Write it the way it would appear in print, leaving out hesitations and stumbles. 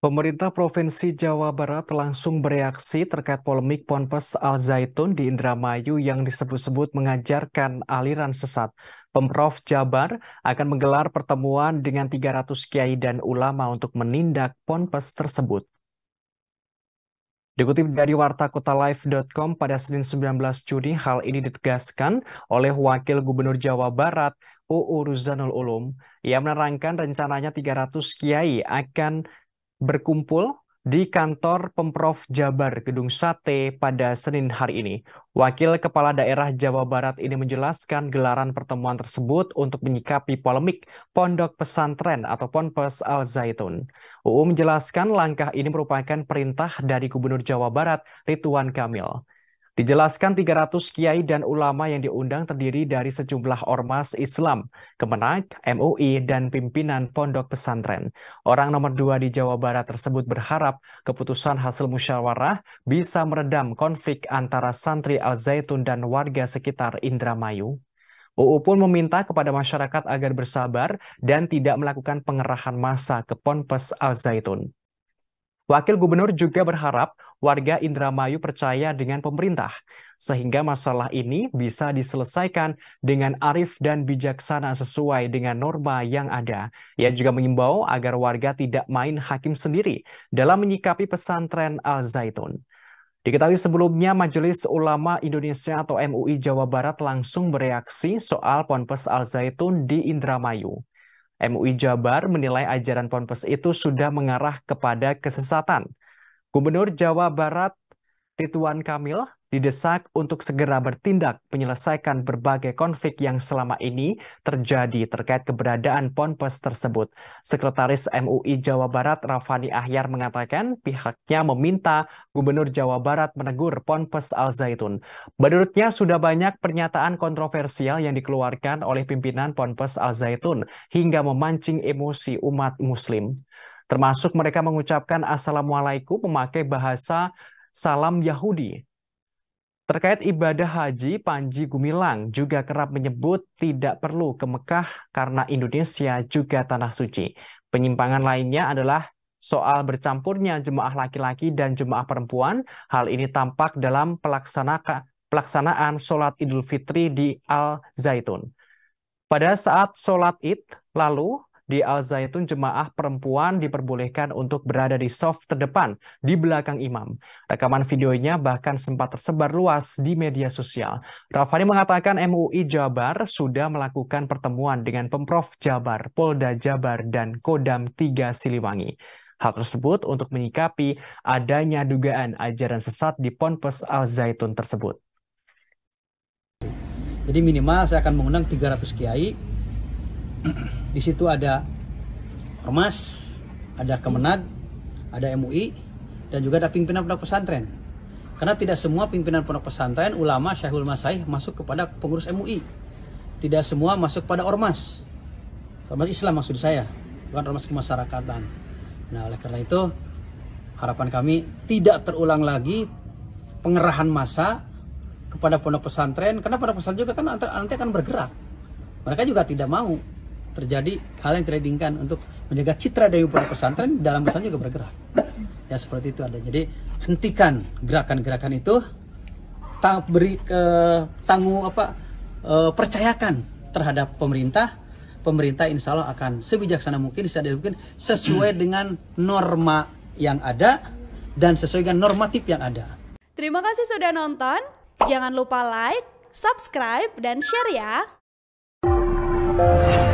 Pemerintah Provinsi Jawa Barat langsung bereaksi terkait polemik Ponpes Al-Zaytun di Indramayu yang disebut-sebut mengajarkan aliran sesat. Pemprov Jabar akan menggelar pertemuan dengan 300 kiai dan ulama untuk menindak ponpes tersebut. Dikutip dari WartaKotalive.com pada Senin 19 Juni, hal ini ditegaskan oleh Wakil Gubernur Jawa Barat, Uu Ruzhanul Ulum. Ia menerangkan rencananya 300 kiai akan berkumpul di kantor Pemprov Jabar Gedung Sate pada Senin hari ini. Wakil Kepala Daerah Jawa Barat ini menjelaskan gelaran pertemuan tersebut untuk menyikapi polemik Pondok Pesantren atau Ponpes Al-Zaytun. UU menjelaskan langkah ini merupakan perintah dari Gubernur Jawa Barat Ridwan Kamil. Dijelaskan 300 kiai dan ulama yang diundang terdiri dari sejumlah ormas Islam, Kemenag, MUI, dan pimpinan pondok pesantren. Orang nomor 2 di Jawa Barat tersebut berharap keputusan hasil musyawarah bisa meredam konflik antara santri Al-Zaytun dan warga sekitar Indramayu. UU pun meminta kepada masyarakat agar bersabar dan tidak melakukan pengerahan massa ke Ponpes Al-Zaytun. Wakil Gubernur juga berharap warga Indramayu percaya dengan pemerintah, sehingga masalah ini bisa diselesaikan dengan arif dan bijaksana sesuai dengan norma yang ada. Ia juga mengimbau agar warga tidak main hakim sendiri dalam menyikapi pesantren Al-Zaytun. Diketahui sebelumnya, Majelis Ulama Indonesia atau MUI Jawa Barat langsung bereaksi soal Ponpes Al-Zaytun di Indramayu. MUI Jabar menilai ajaran ponpes itu sudah mengarah kepada kesesatan. Gubernur Jawa Barat Ridwan Kamil didesak untuk segera bertindak menyelesaikan berbagai konflik yang selama ini terjadi terkait keberadaan ponpes tersebut. Sekretaris MUI Jawa Barat Rafani Ahyar mengatakan pihaknya meminta Gubernur Jawa Barat menegur Ponpes Al-Zaytun. Menurutnya sudah banyak pernyataan kontroversial yang dikeluarkan oleh pimpinan Ponpes Al-Zaytun hingga memancing emosi umat muslim. Termasuk mereka mengucapkan Assalamualaikum memakai bahasa salam Yahudi. Terkait ibadah haji, Panji Gumilang juga kerap menyebut tidak perlu ke Mekah karena Indonesia juga tanah suci. Penyimpangan lainnya adalah soal bercampurnya jemaah laki-laki dan jemaah perempuan. Hal ini tampak dalam pelaksanaan sholat Idul Fitri di Al-Zaytun. Pada saat sholat Id lalu, di Al-Zaytun, jemaah perempuan diperbolehkan untuk berada di soft terdepan di belakang imam. Rekaman videonya bahkan sempat tersebar luas di media sosial. Rafani mengatakan MUI Jabar sudah melakukan pertemuan dengan Pemprov Jabar, Polda Jabar, dan Kodam 3 Siliwangi. Hal tersebut untuk menyikapi adanya dugaan ajaran sesat di Ponpes Al-Zaytun tersebut. Jadi minimal saya akan mengundang 300 kiai. Di situ ada Ormas, ada Kemenag, ada MUI, dan juga ada pimpinan pondok pesantren. Karena tidak semua pimpinan pondok pesantren, ulama, syaihul masaih masuk kepada pengurus MUI. Tidak semua masuk pada Ormas. Ormas Islam maksud saya, bukan Ormas kemasyarakatan. Nah, oleh karena itu harapan kami tidak terulang lagi pengerahan massa kepada pondok pesantren. Karena pondok pesantren juga kan nanti akan bergerak. Mereka juga tidak mau terjadi hal yang tidak diinginkan untuk menjaga citra dari pondok pesantren dalam pesantren juga bergerak. Ya seperti itu ada. Jadi hentikan gerakan-gerakan itu, percayakan terhadap pemerintah. Pemerintah insya Allah akan sebijaksana mungkin, seadil mungkin, sesuai dengan norma yang ada dan sesuai dengan normatif yang ada. Terima kasih sudah nonton. Jangan lupa like, subscribe, dan share ya.